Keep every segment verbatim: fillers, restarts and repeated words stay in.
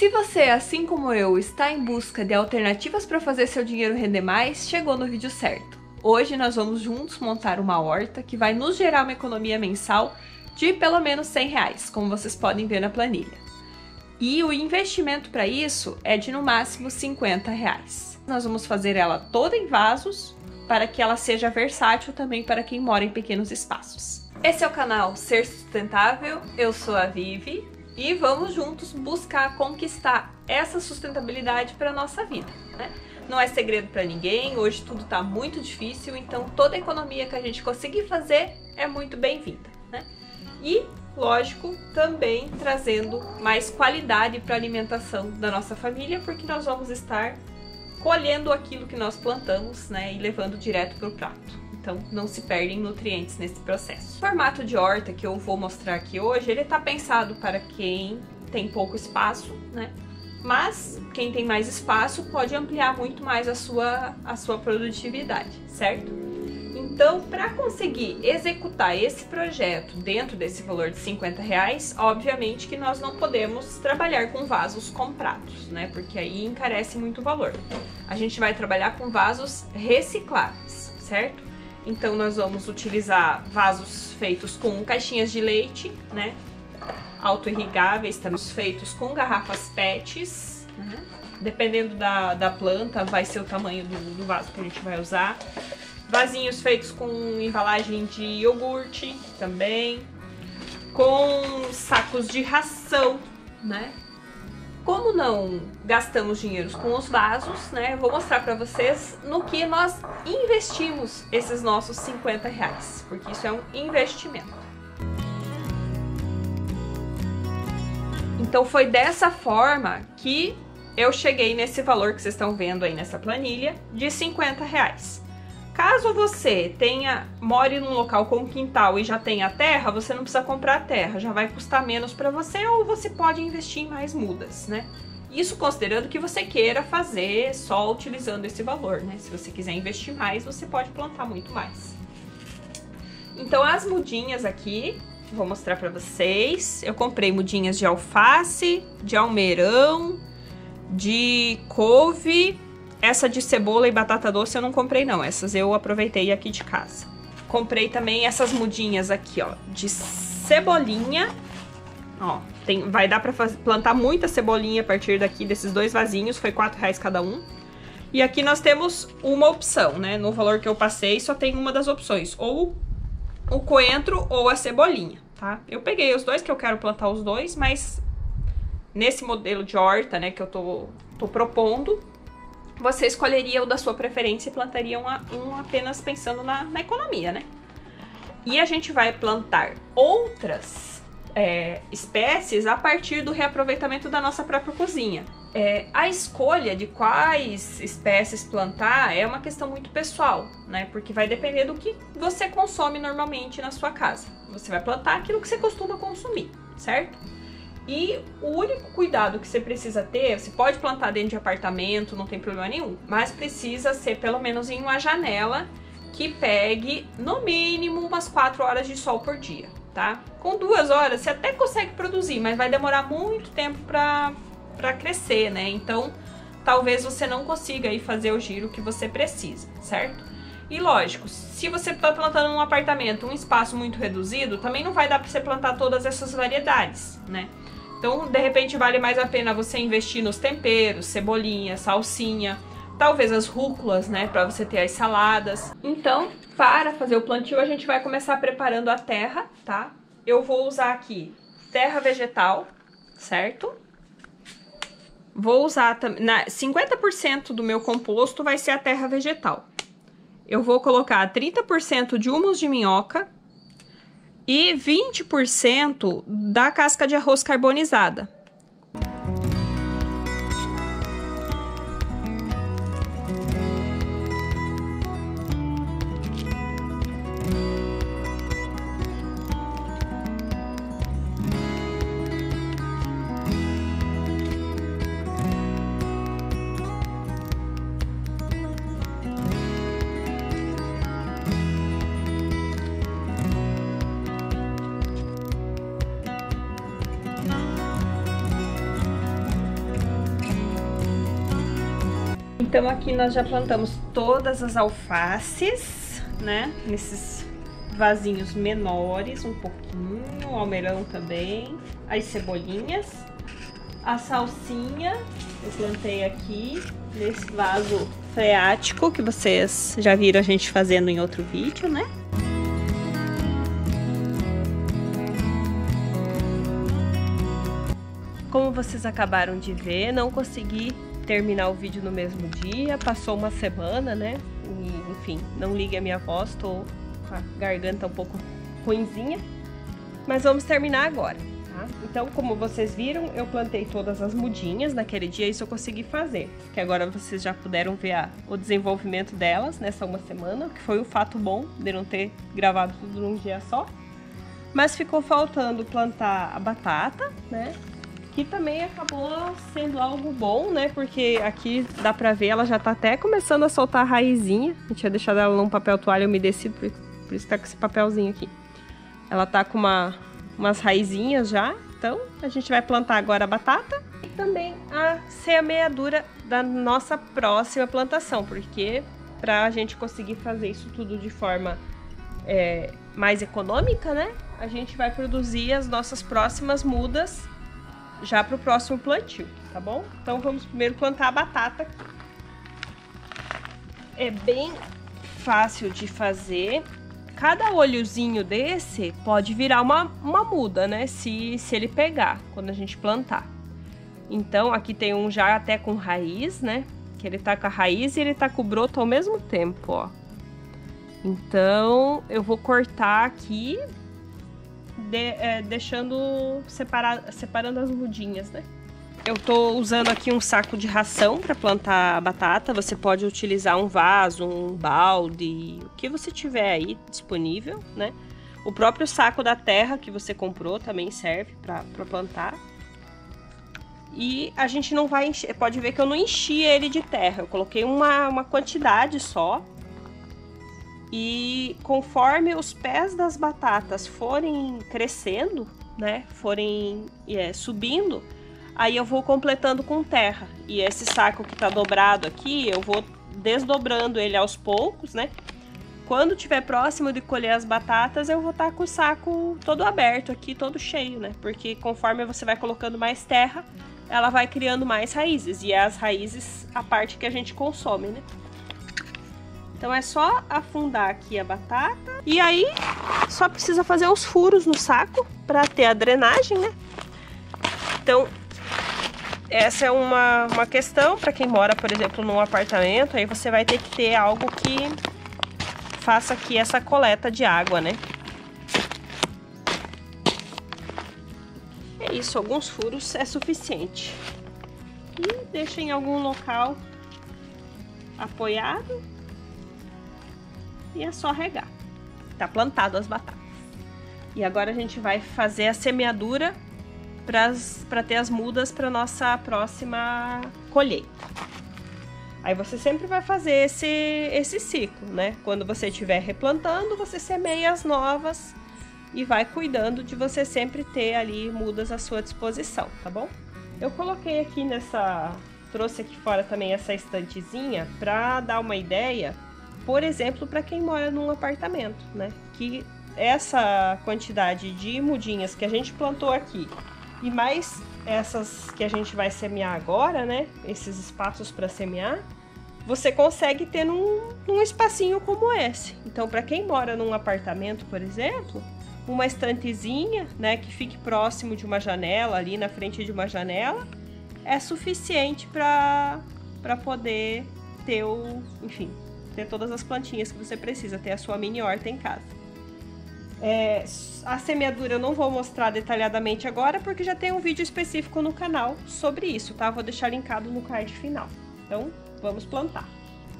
Se você, assim como eu, está em busca de alternativas para fazer seu dinheiro render mais, chegou no vídeo certo. Hoje nós vamos juntos montar uma horta que vai nos gerar uma economia mensal de pelo menos cem reais, como vocês podem ver na planilha. E o investimento para isso é de no máximo cinquenta reais. Nós vamos fazer ela toda em vasos para que ela seja versátil também para quem mora em pequenos espaços. Esse é o canal Ser Sustentável, eu sou a Vivi. E vamos juntos buscar conquistar essa sustentabilidade para a nossa vida, né? Não é segredo para ninguém, hoje tudo está muito difícil, então toda economia que a gente conseguir fazer é muito bem-vinda, né? E, lógico, também trazendo mais qualidade para a alimentação da nossa família, porque nós vamos estar colhendo aquilo que nós plantamos, né, e levando direto para o prato. Então não se perdem nutrientes nesse processo. O formato de horta que eu vou mostrar aqui hoje, ele tá pensado para quem tem pouco espaço, né? Mas quem tem mais espaço pode ampliar muito mais a sua, a sua produtividade, certo? Então, para conseguir executar esse projeto dentro desse valor de cinquenta reais, obviamente que nós não podemos trabalhar com vasos comprados, né? Porque aí encarece muito o valor. A gente vai trabalhar com vasos recicláveis, certo? Então nós vamos utilizar vasos feitos com caixinhas de leite, né, autoirrigáveis, também feitos com garrafas pets, né? Dependendo da, da planta vai ser o tamanho do, do vaso que a gente vai usar. Vasinhos feitos com embalagem de iogurte também, com sacos de ração, né. Como não gastamos dinheiro com os vasos, né, eu vou mostrar para vocês no que nós investimos esses nossos cinquenta reais, porque isso é um investimento. Então foi dessa forma que eu cheguei nesse valor que vocês estão vendo aí nessa planilha de cinquenta reais. Caso você tenha, more num local com quintal e já tenha terra, você não precisa comprar terra, já vai custar menos para você, ou você pode investir em mais mudas, né? Isso considerando que você queira fazer só utilizando esse valor, né? Se você quiser investir mais, você pode plantar muito mais. Então as mudinhas aqui, vou mostrar para vocês. Eu comprei mudinhas de alface, de almeirão, de couve. Essa de cebola e batata doce eu não comprei não, essas eu aproveitei aqui de casa. Comprei também essas mudinhas aqui, ó, de cebolinha. Ó, tem, vai dar pra fazer, plantar muita cebolinha a partir daqui, desses dois vasinhos, foi quatro reais cada um. E aqui nós temos uma opção, né, no valor que eu passei só tem uma das opções, ou o coentro ou a cebolinha, tá? Eu peguei os dois, que eu quero plantar os dois, mas nesse modelo de horta, né, que eu tô, tô propondo, você escolheria o da sua preferência e plantaria uma, um apenas pensando na, na economia, né? E a gente vai plantar outras é, espécies a partir do reaproveitamento da nossa própria cozinha. É, a escolha de quais espécies plantar é uma questão muito pessoal, né? Porque vai depender do que você consome normalmente na sua casa. Você vai plantar aquilo que você costuma consumir, certo? E o único cuidado que você precisa ter, você pode plantar dentro de apartamento, não tem problema nenhum, mas precisa ser pelo menos em uma janela que pegue no mínimo umas quatro horas de sol por dia, tá? Com duas horas você até consegue produzir, mas vai demorar muito tempo pra, pra crescer, né? Então talvez você não consiga aí fazer o giro que você precisa, certo? E lógico, se você está plantando num apartamento, um espaço muito reduzido, também não vai dar para você plantar todas essas variedades, né? Então, de repente, vale mais a pena você investir nos temperos, cebolinha, salsinha, talvez as rúculas, né, para você ter as saladas. Então, para fazer o plantio, a gente vai começar preparando a terra, tá? Eu vou usar aqui terra vegetal, certo? Vou usar na cinquenta por cento do meu composto vai ser a terra vegetal. Eu vou colocar trinta por cento de humus de minhoca e vinte por cento da casca de arroz carbonizada. Então aqui nós já plantamos todas as alfaces, né? Nesses vasinhos menores, um pouquinho, o almeirão também, as cebolinhas, a salsinha eu plantei aqui nesse vaso freático que vocês já viram a gente fazendo em outro vídeo, né? Como vocês acabaram de ver, não consegui terminar o vídeo no mesmo dia, passou uma semana, né? E, enfim, não ligue a minha voz, tô com a garganta um pouco ruinzinha, mas vamos terminar agora, tá? Então, como vocês viram, eu plantei todas as mudinhas naquele dia, isso eu consegui fazer, que agora vocês já puderam ver a, o desenvolvimento delas nessa uma semana, que foi um fato bom de não ter gravado tudo num dia só, mas ficou faltando plantar a batata, né? Que também acabou sendo algo bom, né? Porque aqui dá pra ver, ela já tá até começando a soltar a raizinha. Eu tinha deixado ela num papel toalha umedecido, por isso tá com esse papelzinho aqui. Ela tá com uma, umas raizinhas já. Então, a gente vai plantar agora a batata e também a semeadura da nossa próxima plantação. Porque pra gente conseguir fazer isso tudo de forma é, mais econômica, né? A gente vai produzir as nossas próximas mudas já para o próximo plantio, tá bom? Então vamos primeiro plantar a batata. É bem fácil de fazer. Cada olhozinho desse pode virar uma, uma muda, né? Se, se ele pegar, quando a gente plantar. Então aqui tem um já até com raiz, né? Que ele tá com a raiz e ele tá com o broto ao mesmo tempo, ó. Então eu vou cortar aqui. De, é, deixando separar, separando as mudinhas, né? Eu tô usando aqui um saco de ração para plantar a batata. Você pode utilizar um vaso, um balde, o que você tiver aí disponível, né? O próprio saco da terra que você comprou também serve para plantar. E a gente não vai encher, pode ver que eu não enchi ele de terra. Eu coloquei uma, uma quantidade só. E conforme os pés das batatas forem crescendo, né, forem é, subindo, aí eu vou completando com terra. E esse saco que tá dobrado aqui, eu vou desdobrando ele aos poucos, né? Quando tiver próximo de colher as batatas, eu vou estar com o saco todo aberto aqui, todo cheio, né? Porque conforme você vai colocando mais terra, ela vai criando mais raízes. E é as raízes a parte que a gente consome, né? Então é só afundar aqui a batata e aí só precisa fazer os furos no saco para ter a drenagem, né? Então essa é uma, uma questão para quem mora, por exemplo, num apartamento, aí você vai ter que ter algo que faça aqui essa coleta de água, né? É isso, alguns furos é suficiente. E deixa em algum local apoiado. E é só regar. Tá plantado as batatas. E agora a gente vai fazer a semeadura para ter as mudas para nossa próxima colheita. Aí você sempre vai fazer esse, esse ciclo, né? Quando você estiver replantando, você semeia as novas e vai cuidando de você sempre ter ali mudas à sua disposição, tá bom? Eu coloquei aqui nessa... Trouxe aqui fora também essa estantezinha para dar uma ideia... Por exemplo, para quem mora num apartamento, né? Que essa quantidade de mudinhas que a gente plantou aqui e mais essas que a gente vai semear agora, né? Esses espaços para semear, você consegue ter num, num espacinho como esse. Então, para quem mora num apartamento, por exemplo, uma estantezinha, né? Que fique próximo de uma janela, ali na frente de uma janela, é suficiente para para poder ter o... Enfim... ter todas as plantinhas que você precisa, ter a sua mini horta em casa. É, a semeadura eu não vou mostrar detalhadamente agora, porque já tem um vídeo específico no canal sobre isso, tá? Vou deixar linkado no card final. Então, vamos plantar.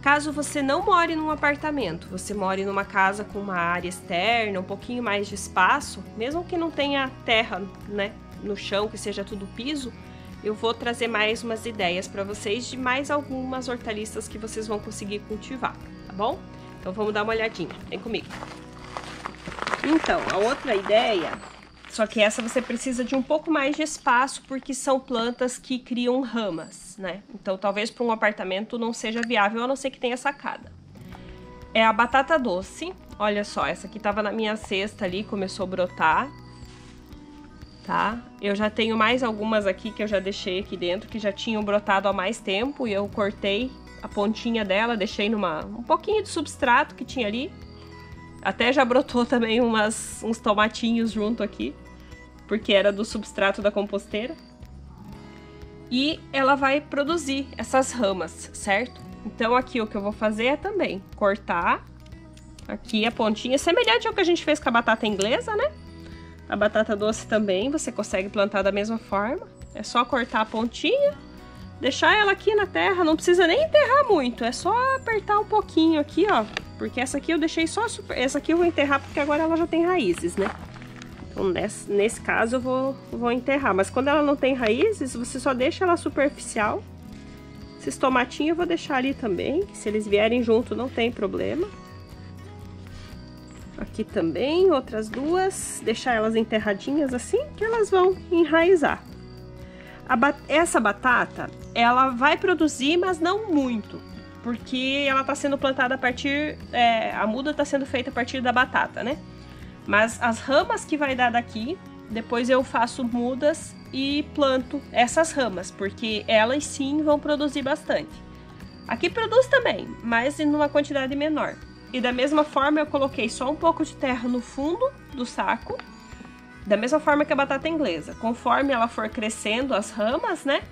Caso você não more num apartamento, você more numa casa com uma área externa, um pouquinho mais de espaço, mesmo que não tenha terra, né, no chão, que seja tudo piso, eu vou trazer mais umas ideias para vocês de mais algumas hortaliças que vocês vão conseguir cultivar, tá bom? Então vamos dar uma olhadinha, vem comigo. Então, a outra ideia Só que essa você precisa de um pouco mais de espaço, porque são plantas que criam ramas, né? Então talvez para um apartamento não seja viável, a não ser que tenha sacada. É a batata doce. Olha só, essa aqui tava na minha cesta ali, começou a brotar, tá? Eu já tenho mais algumas aqui que eu já deixei aqui dentro, que já tinham brotado há mais tempo, e eu cortei a pontinha dela, deixei numa um pouquinho de substrato que tinha ali. Até já brotou também umas, uns tomatinhos junto aqui, porque era do substrato da composteira. E ela vai produzir essas ramas, certo? Então aqui o que eu vou fazer é também cortar aqui a pontinha, semelhante ao que a gente fez com a batata inglesa, né? A batata doce também, você consegue plantar da mesma forma. É só cortar a pontinha, deixar ela aqui na terra, não precisa nem enterrar muito, é só apertar um pouquinho aqui, ó. Porque essa aqui eu deixei só... Super... Essa aqui eu vou enterrar porque agora ela já tem raízes, né? Então, nesse, nesse caso, eu vou, vou enterrar. Mas quando ela não tem raízes, você só deixa ela superficial. Esses tomatinhos eu vou deixar ali também. Se eles vierem junto, não tem problema. Aqui também, outras duas. Deixar elas enterradinhas assim, que elas vão enraizar. A ba... Essa batata, ela vai produzir, mas não muito. Porque ela está sendo plantada a partir... É, a muda está sendo feita a partir da batata, né? Mas as ramas que vai dar daqui, depois eu faço mudas e planto essas ramas, porque elas sim vão produzir bastante. Aqui produz também, mas em uma quantidade menor. E da mesma forma eu coloquei só um pouco de terra no fundo do saco, da mesma forma que a batata inglesa. Conforme ela for crescendo as ramas, né?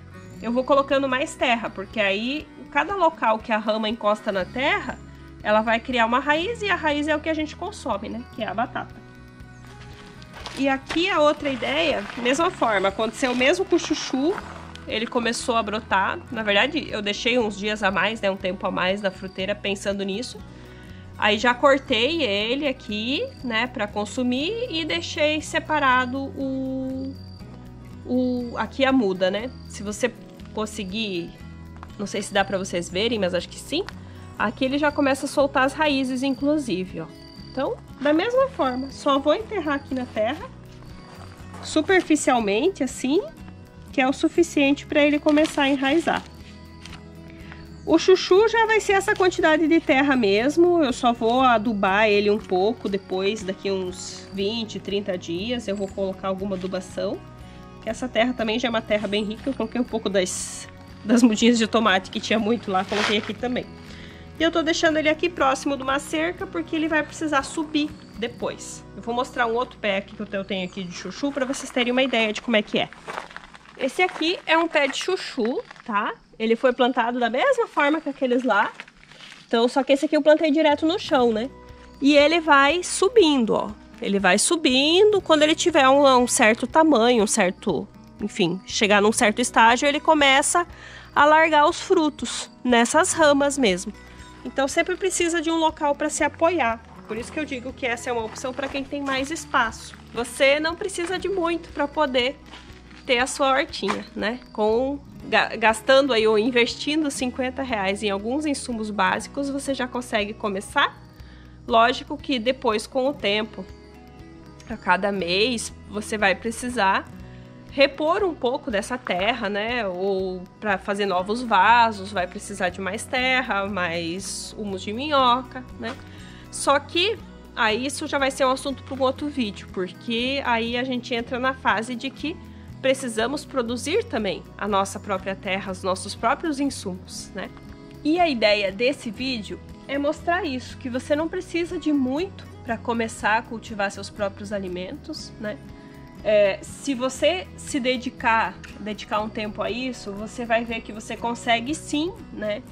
Eu vou colocando mais terra, porque aí... Cada local que a rama encosta na terra, ela vai criar uma raiz, e a raiz é o que a gente consome, né? Que é a batata. E aqui a outra ideia, mesma forma, aconteceu o mesmo com o chuchu, ele começou a brotar. Na verdade, eu deixei uns dias a mais, né? Um tempo a mais na fruteira pensando nisso. Aí já cortei ele aqui, né? Pra consumir, e deixei separado o... o... aqui a muda, né? Se você conseguir... Não sei se dá pra vocês verem, mas acho que sim. Aqui ele já começa a soltar as raízes, inclusive, ó. Então, da mesma forma, só vou enterrar aqui na terra, superficialmente, assim, que é o suficiente pra ele começar a enraizar. O chuchu já vai ser essa quantidade de terra mesmo, eu só vou adubar ele um pouco depois, daqui uns vinte, trinta dias, eu vou colocar alguma adubação. Que essa terra também já é uma terra bem rica, eu coloquei um pouco das... das mudinhas de tomate que tinha muito lá, coloquei aqui também. E eu tô deixando ele aqui próximo de uma cerca, porque ele vai precisar subir depois. Eu vou mostrar um outro pé aqui que eu tenho aqui de chuchu, pra vocês terem uma ideia de como é que é. Esse aqui é um pé de chuchu, tá? Ele foi plantado da mesma forma que aqueles lá. Então, só que esse aqui eu plantei direto no chão, né? E ele vai subindo, ó. Ele vai subindo, quando ele tiver um, um certo tamanho, um certo... Enfim, chegar num certo estágio, ele começa a largar os frutos nessas ramas mesmo. Então sempre precisa de um local para se apoiar. Por isso que eu digo que essa é uma opção para quem tem mais espaço. Você não precisa de muito para poder ter a sua hortinha, né? Com, gastando aí ou investindo cinquenta reais em alguns insumos básicos, você já consegue começar. Lógico que depois, com o tempo, a cada mês, você vai precisar repor um pouco dessa terra, né? Ou para fazer novos vasos, vai precisar de mais terra, mais humus de minhoca, né? Só que aí isso já vai ser um assunto para um outro vídeo, porque aí a gente entra na fase de que precisamos produzir também a nossa própria terra, os nossos próprios insumos, né? E a ideia desse vídeo é mostrar isso, que você não precisa de muito para começar a cultivar seus próprios alimentos, né? É, se você se dedicar, dedicar um tempo a isso, você vai ver que você consegue sim, né,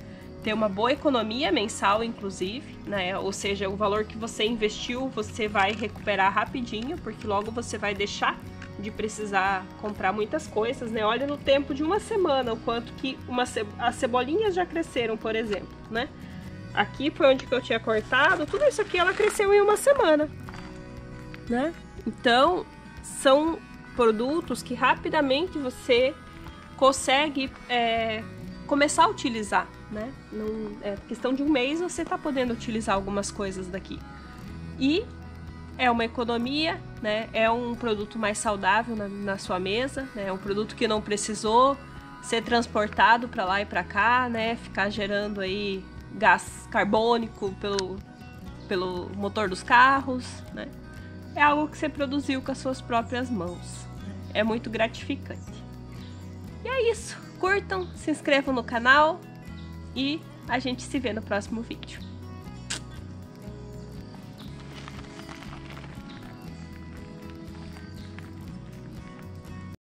ter uma boa economia mensal, inclusive, né, ou seja, o valor que você investiu, você vai recuperar rapidinho, porque logo você vai deixar de precisar comprar muitas coisas, né, olha no tempo de uma semana, o quanto que uma ce... as cebolinhas já cresceram, por exemplo, né, aqui foi onde que eu tinha cortado, tudo isso aqui ela cresceu em uma semana, né, então... São produtos que rapidamente você consegue é, começar a utilizar, né? Não, é questão de um mês você tá podendo utilizar algumas coisas daqui. E é uma economia, né? É um produto mais saudável na, na sua mesa, né? É um produto que não precisou ser transportado para lá e para cá, né? Ficar gerando aí gás carbônico pelo, pelo motor dos carros, né? É algo que você produziu com as suas próprias mãos. É muito gratificante. E é isso. Curtam, se inscrevam no canal e a gente se vê no próximo vídeo.